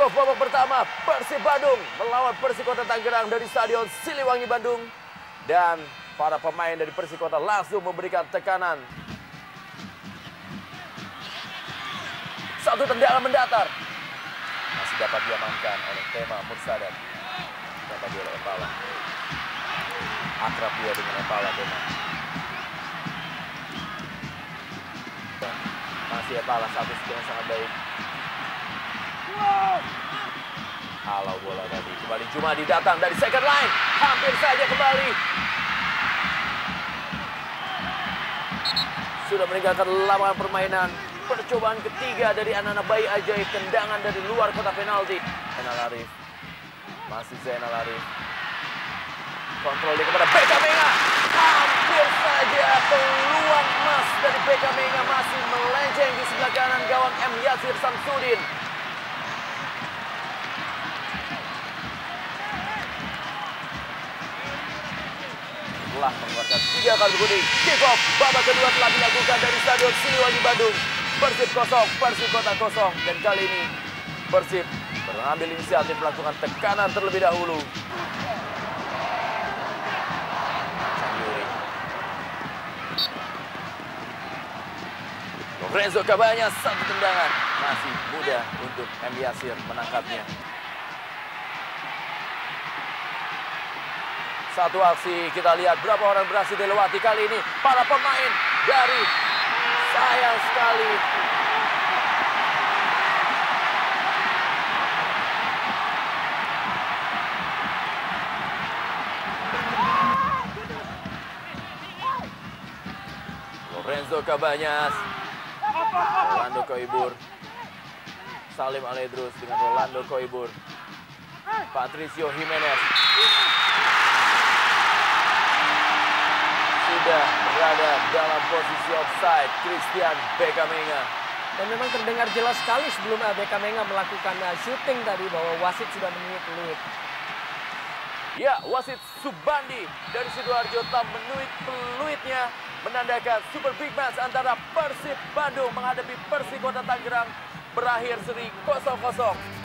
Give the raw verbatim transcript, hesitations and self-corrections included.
Kick-off babak pertama Persib Bandung melawan Persikota Tangerang dari Stadion Siliwangi Bandung. Dan para pemain dari Persikota langsung memberikan tekanan. Satu tendangan mendatar. Masih dapat diamankan oleh Tema Mursadat. Dapat dia oleh Lepala. Akrab dia dengan Lepala Tema. Dan masih Lepala, satu yang sangat baik. Kalau bola tadi kembali Subandi datang dari second line, hampir saja kembali sudah meninggalkan lapangan permainan. Percobaan ketiga dari anak-anak bayi ajaib, tendangan dari luar kotak penalti. Zena lari, masih Zena lari, kontrol dia kepada Bekamenga, hampir saja peluang emas dari Bekamenga masih melenceng di sebelah kanan gawang M Yasir Samsudin. Telah mengeluarkan tiga kartu kuning. Kick off babak kedua telah dilakukan dari Stadion Siliwangi Bandung. Persib kosong, Persikota kosong, dan kali ini Persib mengambil inisiatif melakukan tekanan terlebih dahulu. Lorenzo Cabañas, satu tendangan, masih mudah untuk M. Yasir menangkapnya. Satu aksi, kita lihat berapa orang berhasil dilewati kali ini. Para pemain dari, sayang sekali. Lorenzo Cabañas, Orlando Coibur, Salim Aledrus dengan Orlando Coibur, Patricio Jimenez. Berada dalam posisi offside Christian Bekamenga. Dan memang terdengar jelas sekali sebelum Bekamenga melakukan shooting tadi bahwa wasit sudah menuit-peluit. Ya, wasit Subandi dari Sidoarjo tak menuit-peluitnya, menandakan super big match antara Persib Bandung menghadapi Persikota Tangerang berakhir seri kosong kosong.